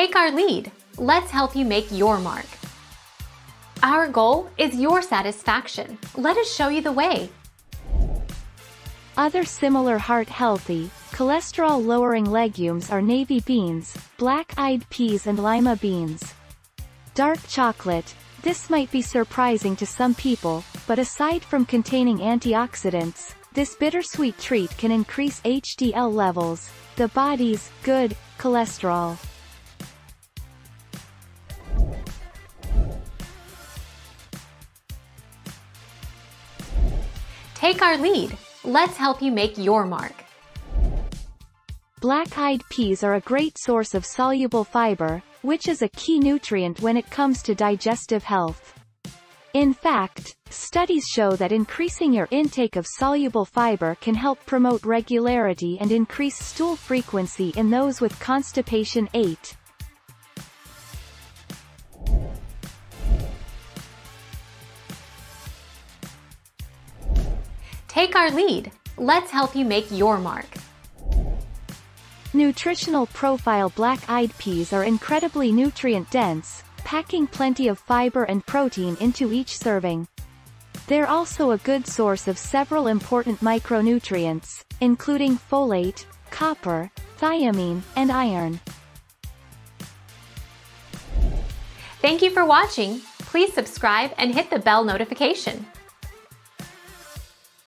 Take our lead. Let's help you make your mark. Our goal is your satisfaction. Let us show you the way. Other similar heart-healthy, cholesterol-lowering legumes are navy beans, black-eyed peas and lima beans. Dark chocolate. This might be surprising to some people, but aside from containing antioxidants, this bittersweet treat can increase HDL levels, the body's good cholesterol. Take our lead. Let's help you make your mark. Black-eyed peas are a great source of soluble fiber, which is a key nutrient when it comes to digestive health. In fact, studies show that increasing your intake of soluble fiber can help promote regularity and increase stool frequency in those with constipation. 8. Take our lead. Let's help you make your mark. Nutritional profile. Black-eyed peas are incredibly nutrient-dense, packing plenty of fiber and protein into each serving. They're also a good source of several important micronutrients, including folate, copper, thiamine, and iron. Thank you for watching. Please subscribe and hit the bell notification.